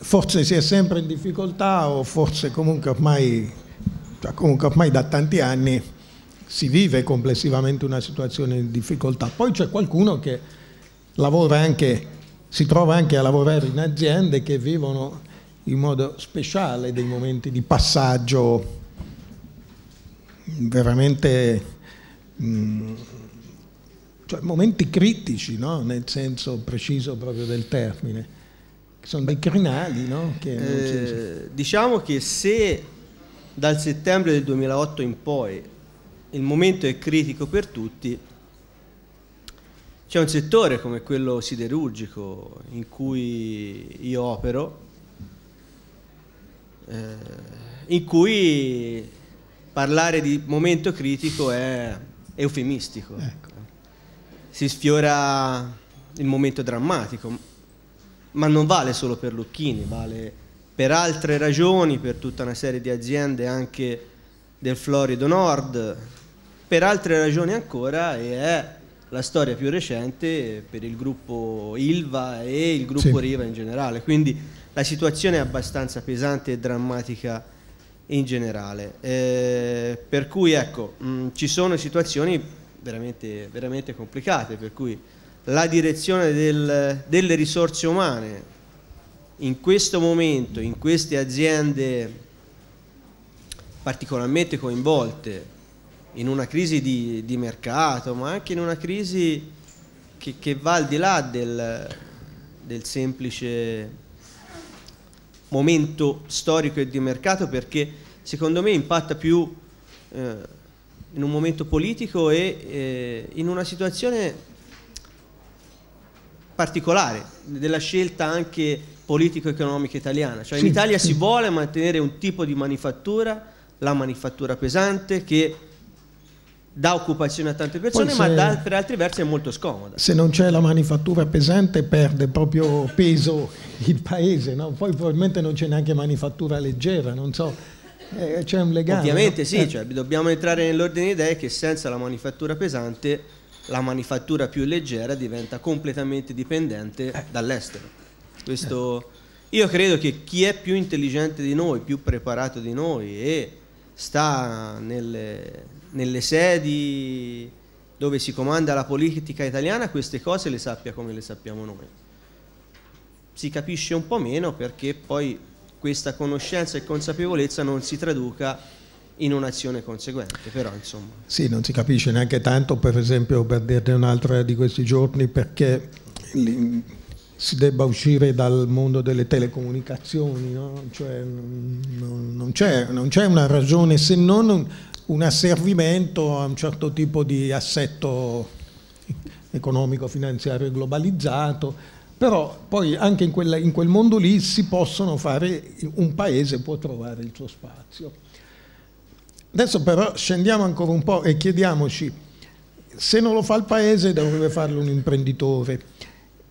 forse si è sempre in difficoltà, o forse comunque ormai da tanti anni si vive complessivamente una situazione di difficoltà. Poi c'è qualcuno che lavora anche, si trova anche a lavorare in aziende che vivono in modo speciale dei momenti di passaggio veramente, cioè momenti critici, no? Nel senso preciso proprio del termine. Sono dei crinali, no? Che diciamo che se dal settembre del 2008 in poi il momento è critico per tutti, c'è un settore come quello siderurgico in cui io opero, in cui parlare di momento critico è eufemistico, ecco. Si sfiora il momento drammatico, ma non vale solo per Lucchini, vale per altre ragioni, per tutta una serie di aziende anche del Florido Nord, per altre ragioni ancora, e è la storia più recente per il gruppo Ilva e il gruppo, sì, Riva in generale. Quindi la situazione è abbastanza pesante e drammatica in generale, per cui ecco, ci sono situazioni veramente, veramente complicate, per cui la direzione delle risorse umane in questo momento, in queste aziende particolarmente coinvolte in una crisi di mercato, ma anche in una crisi che va al di là del semplice momento storico e di mercato, perché secondo me impatta più in un momento politico e in una situazione particolare della scelta anche politico-economica italiana. Cioè, sì, in Italia, sì, si vuole mantenere un tipo di manifattura, la manifattura pesante, che dà occupazione a tante persone, ma per altri versi è molto scomoda. Se non c'è la manifattura pesante perde proprio peso il paese, no? Poi probabilmente non c'è neanche manifattura leggera, non so, c'è un legame. Ovviamente, no? Sì, cioè, dobbiamo entrare nell'ordine di idee che senza la manifattura pesante la manifattura più leggera diventa completamente dipendente dall'estero. Questo, io credo che chi è più intelligente di noi, più preparato di noi e sta nelle sedi dove si comanda la politica italiana, queste cose le sappia come le sappiamo noi. Si capisce un po' meno perché poi questa conoscenza e consapevolezza non si traduca in un'azione conseguente, però insomma. Sì, non si capisce neanche tanto, per esempio, per dirne un'altra di questi giorni, perché si debba uscire dal mondo delle telecomunicazioni, no? Cioè, non c'è una ragione, se non un asservimento a un certo tipo di assetto economico-finanziario globalizzato, però poi anche in quel mondo lì si possono fare, un paese può trovare il suo spazio. Adesso però scendiamo ancora un po' e chiediamoci, se non lo fa il paese dovrebbe farlo un imprenditore.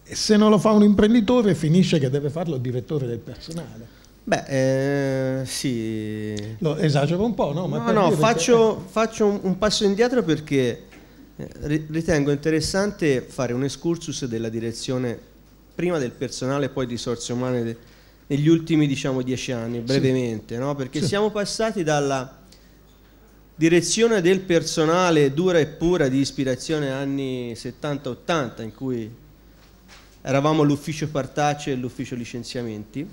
Se non lo fa un imprenditore finisce che deve farlo il direttore del personale. Beh, sì. Lo esagero un po', no? Ma no, faccio un passo indietro, perché ritengo interessante fare un excursus della direzione prima del personale e poi di risorse umane negli ultimi, diciamo, 10 anni, brevemente, sì, no? Perché, sì, siamo passati dalla direzione del personale dura e pura di ispirazione anni 70-80, in cui eravamo l'ufficio Partacce e l'ufficio licenziamenti,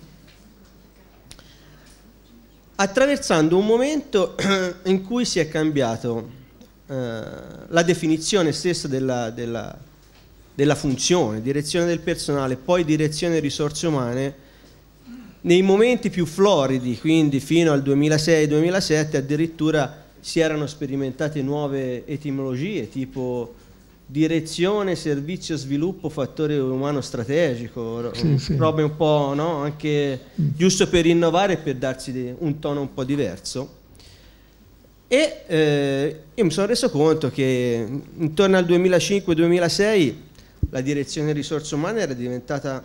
attraversando un momento in cui si è cambiato la definizione stessa della funzione, direzione del personale, poi direzione risorse umane, nei momenti più floridi, quindi fino al 2006-2007 addirittura si erano sperimentate nuove etimologie, tipo direzione, servizio, sviluppo, fattore umano strategico, sì, sì, robe un po', no? Anche giusto per innovare e per darsi un tono un po' diverso. E io mi sono reso conto che intorno al 2005-2006 la direzione risorse umane era diventata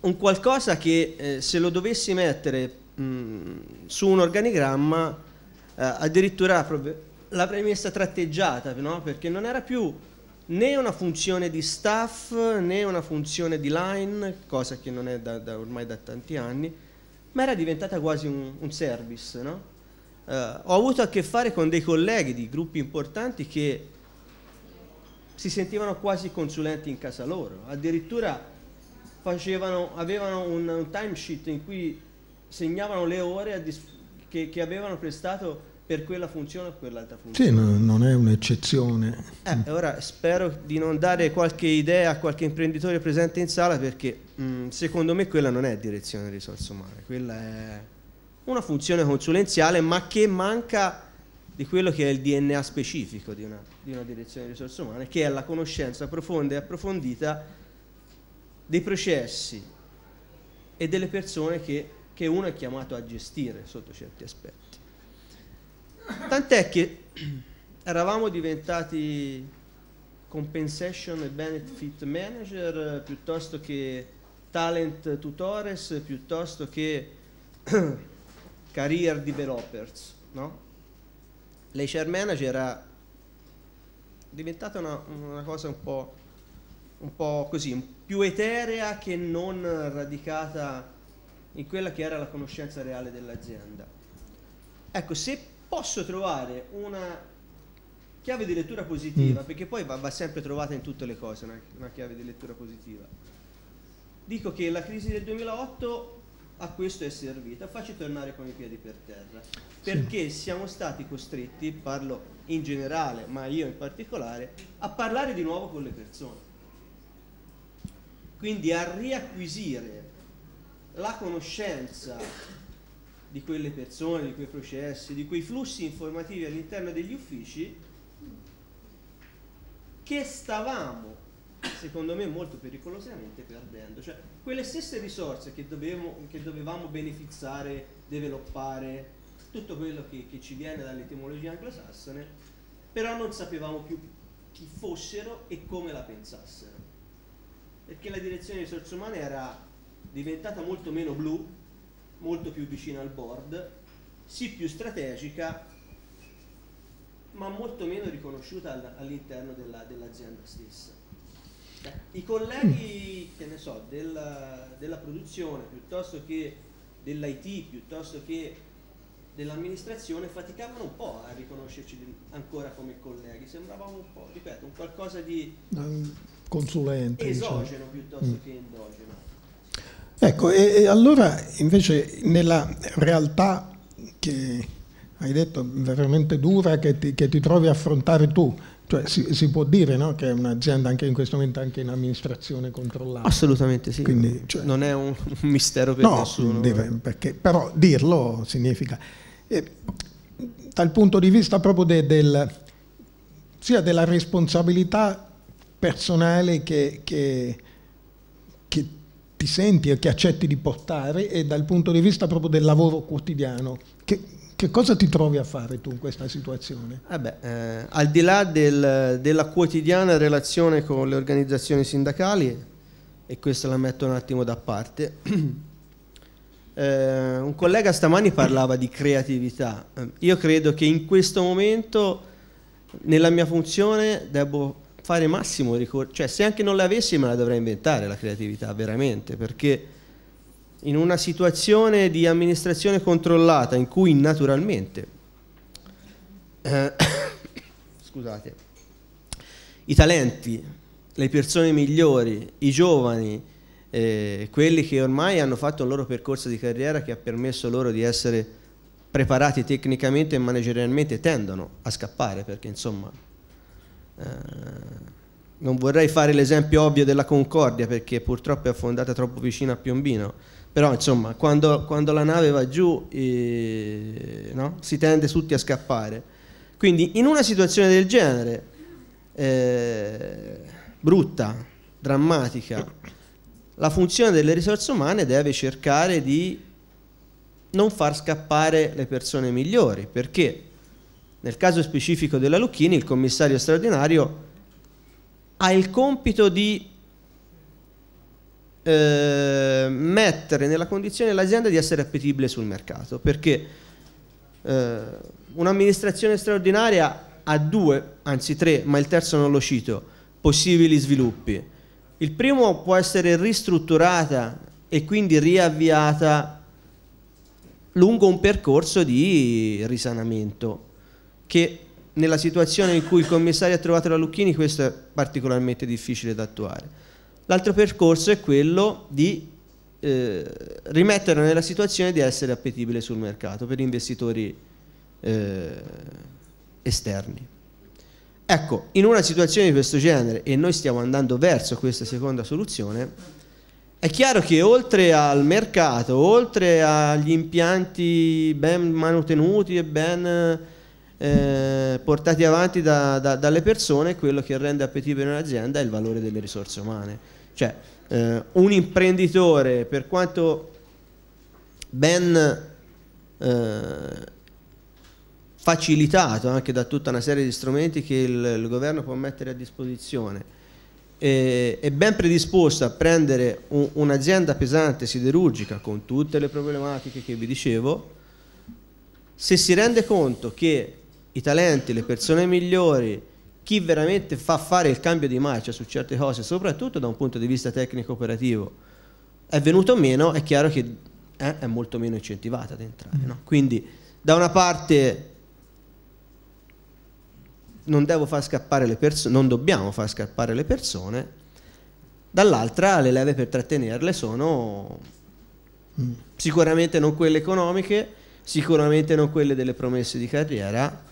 un qualcosa che se lo dovessi mettere su un organigramma addirittura l'avrei messa tratteggiata, no? Perché non era più né una funzione di staff né una funzione di line, cosa che non è ormai da tanti anni, ma era diventata quasi un service, no? Ho avuto a che fare con dei colleghi di gruppi importanti che si sentivano quasi consulenti in casa loro, addirittura avevano un timesheet in cui segnavano le ore che avevano prestato per quella funzione o quell'altra funzione. Sì, no, non è un'eccezione. Ora spero di non dare qualche idea a qualche imprenditore presente in sala, perché secondo me quella non è direzione risorse umane, quella è una funzione consulenziale, ma che manca di quello che è il DNA specifico di una direzione di risorse umane, che è la conoscenza profonda e approfondita dei processi e delle persone che uno è chiamato a gestire sotto certi aspetti. Tant'è che eravamo diventati compensation e benefit manager, piuttosto che talent tutores, piuttosto che career developers, no? L'HR manager era diventata una cosa un po' così, più eterea che non radicata in quella che era la conoscenza reale dell'azienda. Ecco, se posso trovare una chiave di lettura positiva, perché poi va sempre trovata in tutte le cose una chiave di lettura positiva, dico che la crisi del 2008 a questo è servita, facci tornare con i piedi per terra, perché siamo stati costretti, parlo in generale ma io in particolare, a parlare di nuovo con le persone, quindi a riacquisire la conoscenza di quelle persone, di quei processi, di quei flussi informativi all'interno degli uffici che stavamo, secondo me, molto pericolosamente perdendo, cioè quelle stesse risorse che dovevamo beneficiare, sviluppare, tutto quello che ci viene dall'etimologia anglosassone, però non sapevamo più chi fossero e come la pensassero, perché la direzione di risorse umane era diventata molto meno blu, molto più vicina al board, sì più strategica, ma molto meno riconosciuta all'interno dell'azienda stessa. I colleghi, che ne so, della produzione, piuttosto che dell'IT, piuttosto che dell'amministrazione, faticavano un po' a riconoscerci ancora come colleghi, sembravamo un po', ripeto, un qualcosa di consulente, esogeno, diciamo, piuttosto che endogeno. Ecco, e allora invece nella realtà che hai detto veramente dura che ti trovi a affrontare tu, cioè si può dire, no, che è un'azienda anche in questo momento anche in amministrazione controllata? Assolutamente sì. Quindi, cioè, non è un mistero per nessuno. Perché, però dirlo significa, dal punto di vista proprio sia della responsabilità personale che ti senti e che accetti di portare, e dal punto di vista proprio del lavoro quotidiano, che cosa ti trovi a fare tu in questa situazione? Al di là della quotidiana relazione con le organizzazioni sindacali, e questa la metto un attimo da parte, un collega stamani parlava di creatività. Io credo che in questo momento nella mia funzione debbo fare massimo ricorso, cioè se anche non la avessi me la dovrei inventare la creatività veramente, perché in una situazione di amministrazione controllata in cui naturalmente scusate, i talenti, le persone migliori, i giovani, quelli che ormai hanno fatto il loro percorso di carriera che ha permesso loro di essere preparati tecnicamente e managerialmente, tendono a scappare, perché insomma non vorrei fare l'esempio ovvio della Concordia, perché purtroppo è affondata troppo vicino a Piombino, però insomma quando la nave va giù, no? Si tende tutti a scappare. Quindi in una situazione del genere, brutta, drammatica, la funzione delle risorse umane deve cercare di non far scappare le persone migliori, perché nel caso specifico della Lucchini, il commissario straordinario ha il compito di mettere nella condizione l'azienda di essere appetibile sul mercato, perché un'amministrazione straordinaria ha due, anzi tre, ma il terzo non lo cito, possibili sviluppi. Il primo può essere ristrutturata e quindi riavviata lungo un percorso di risanamento, che nella situazione in cui il commissario ha trovato la Lucchini questo è particolarmente difficile da attuare. L'altro percorso è quello di rimetterla nella situazione di essere appetibile sul mercato per investitori esterni. Ecco, in una situazione di questo genere, e noi stiamo andando verso questa seconda soluzione, è chiaro che oltre al mercato, oltre agli impianti ben mantenuti e ben portati avanti dalle persone, quello che rende appetibile un'azienda è il valore delle risorse umane. Cioè, un imprenditore, per quanto ben facilitato anche da tutta una serie di strumenti che il governo può mettere a disposizione, è ben predisposto a prendere un'azienda pesante siderurgica con tutte le problematiche che vi dicevo, se si rende conto che i talenti, le persone migliori, chi veramente fa fare il cambio di marcia su certe cose, soprattutto da un punto di vista tecnico-operativo, è venuto meno, è chiaro che è molto meno incentivata ad entrare, no? Quindi da una parte non devo far scappare le persone, non dobbiamo far scappare le persone, dall'altra le leve per trattenerle sono sicuramente non quelle economiche, sicuramente non quelle delle promesse di carriera,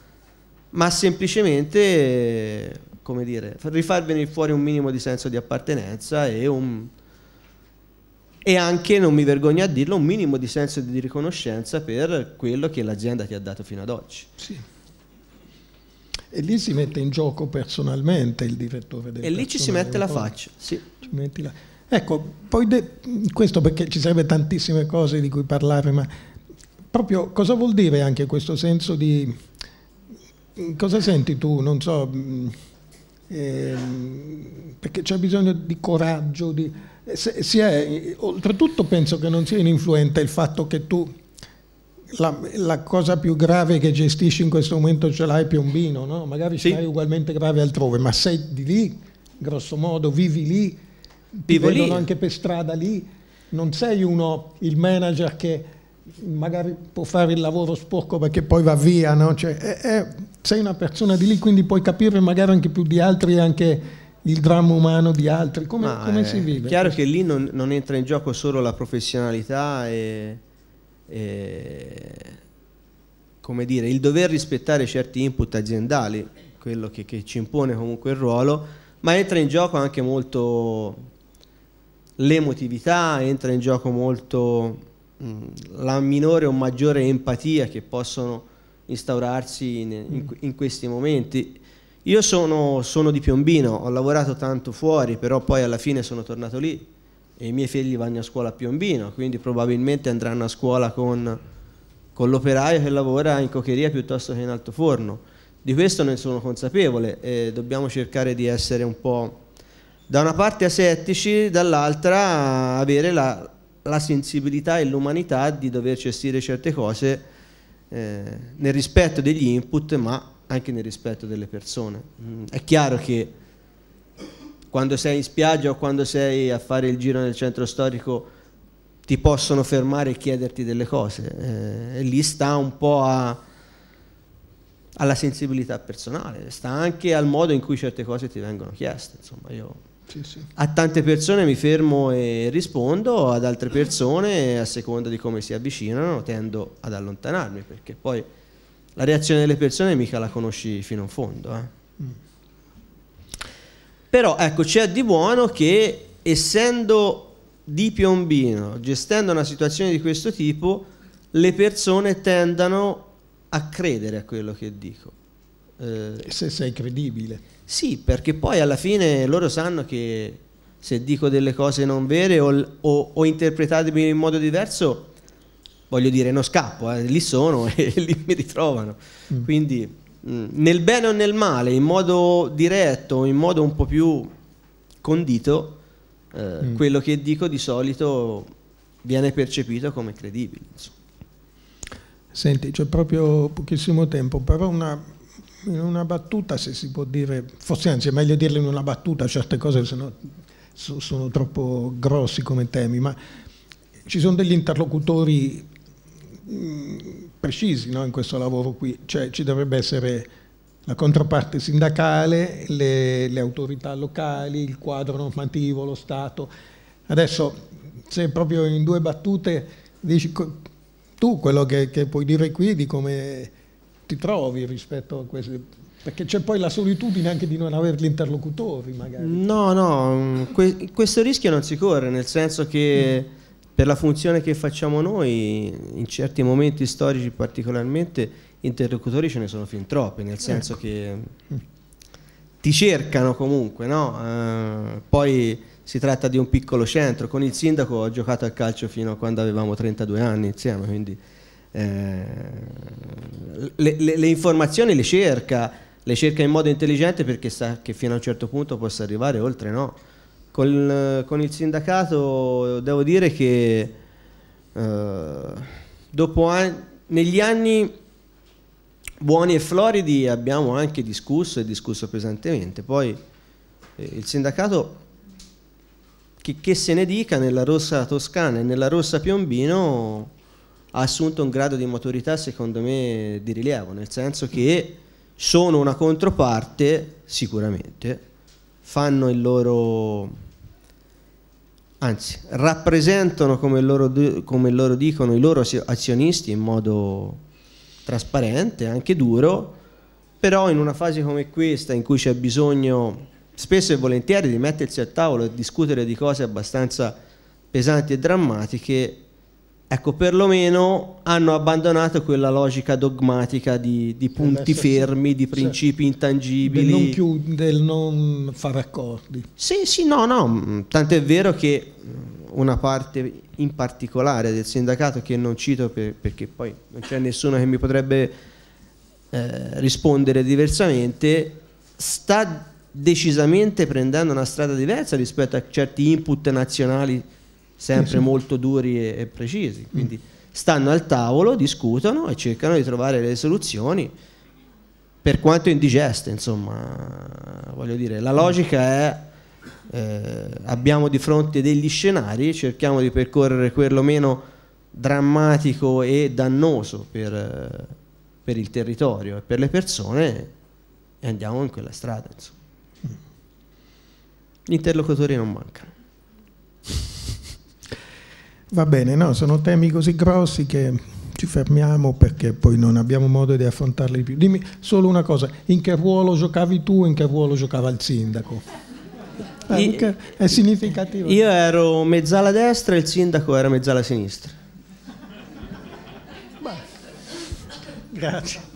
ma semplicemente, come dire, rifar venire fuori un minimo di senso di appartenenza e anche, non mi vergogno a dirlo, un minimo di senso di riconoscenza per quello che l'azienda ti ha dato fino ad oggi. Sì. E lì si mette in gioco personalmente il direttore del personale. E lì ci si mette la faccia, sì. Ci metti la... Ecco, poi questo perché ci sarebbe tantissime cose di cui parlare, ma proprio cosa vuol dire anche questo senso di... Cosa senti tu? Non so, perché c'è bisogno di coraggio, di... oltretutto penso che non sia ininfluente il fatto che tu... La cosa più grave che gestisci in questo momento ce l'hai Piombino, no? Magari sì. Ce l'hai ugualmente grave altrove, ma sei di lì, grosso modo, vivi lì, ti vedono anche per strada lì, non sei il manager che magari può fare il lavoro sporco perché poi va via, no? Cioè, sei una persona di lì, quindi puoi capire magari anche più di altri anche il dramma umano di altri, come si vive? È chiaro che lì non entra in gioco solo la professionalità e, come dire, il dover rispettare certi input aziendali, quello che ci impone comunque il ruolo, ma entra in gioco anche molto l'emotività, entra in gioco molto la minore o maggiore empatia che possono instaurarsi in questi momenti. Io sono di Piombino, ho lavorato tanto fuori, però poi alla fine sono tornato lì. E i miei figli vanno a scuola a Piombino, quindi probabilmente andranno a scuola con l'operaio che lavora in cokeria piuttosto che in altoforno. Di questo ne sono consapevole e dobbiamo cercare di essere un po' da una parte asettici, dall'altra avere la sensibilità e l'umanità di dover gestire certe cose nel rispetto degli input, ma anche nel rispetto delle persone. È chiaro che quando sei in spiaggia o quando sei a fare il giro nel centro storico ti possono fermare e chiederti delle cose, e lì sta un po' alla sensibilità personale, sta anche al modo in cui certe cose ti vengono chieste. Insomma, io sì. A tante persone mi fermo e rispondo, ad altre persone, a seconda di come si avvicinano, tendo ad allontanarmi, perché poi la reazione delle persone mica la conosci fino in fondo. Però ecco, c'è di buono che, essendo di Piombino, gestendo una situazione di questo tipo, le persone tendano a credere a quello che dico. Se sei credibile. Sì, perché poi alla fine loro sanno che se dico delle cose non vere o interpretatemi in modo diverso, voglio dire, non scappo, lì sono e lì mi ritrovano. Quindi... nel bene o nel male, in modo diretto, in modo un po' più condito, quello che dico di solito viene percepito come credibile. Insomma. Senti, c'è proprio pochissimo tempo, però una in una battuta, se si può dire, forse anzi è meglio dirle in una battuta, certe cose sono troppo grossi come temi, ma ci sono degli interlocutori precisi, no, in questo lavoro qui, cioè ci dovrebbe essere la controparte sindacale, le autorità locali, il quadro normativo, lo Stato. Adesso, se proprio in due battute dici tu quello che puoi dire qui di come ti trovi rispetto a queste, perché c'è poi la solitudine anche di non avere gli interlocutori magari. No, questo rischio non si corre, nel senso che per la funzione che facciamo noi, in certi momenti storici particolarmente, interlocutori ce ne sono fin troppi, nel senso che ti cercano comunque, no? Poi si tratta di un piccolo centro. Con il sindaco ho giocato a calcio fino a quando avevamo 32 anni insieme, quindi le informazioni le cerca in modo intelligente, perché sa che fino a un certo punto possa arrivare, oltre no. Con il sindacato devo dire che negli anni buoni e floridi abbiamo anche discusso pesantemente. Poi il sindacato, che se ne dica, nella rossa Toscana e nella rossa Piombino ha assunto un grado di maturità secondo me di rilievo, nel senso che sono una controparte sicuramente, fanno il loro, anzi rappresentano come loro dicono i loro azionisti in modo trasparente, anche duro, però in una fase come questa in cui c'è bisogno spesso e volentieri di mettersi a tavolo e discutere di cose abbastanza pesanti e drammatiche, ecco, perlomeno hanno abbandonato quella logica dogmatica di punti fermi, di principi intangibili, del non fare accordi. Sì, tant'è vero che una parte in particolare del sindacato, che non cito perché poi non c'è nessuno che mi potrebbe rispondere diversamente, sta decisamente prendendo una strada diversa rispetto a certi input nazionali sempre molto duri e precisi, quindi stanno al tavolo, discutono e cercano di trovare le soluzioni, per quanto indigeste, insomma, voglio dire, la logica è abbiamo di fronte degli scenari, cerchiamo di percorrere quello meno drammatico e dannoso per il territorio e per le persone, e andiamo in quella strada, insomma. Gli interlocutori non mancano. Va bene, no? Sono temi così grossi che ci fermiamo, perché poi non abbiamo modo di affrontarli più. Dimmi solo una cosa, in che ruolo giocavi tu e in che ruolo giocava il sindaco? È significativo. Io ero mezzala destra e il sindaco era mezzala sinistra. Beh, grazie.